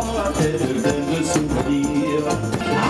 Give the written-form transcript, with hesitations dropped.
Moi, elle veut me sourire.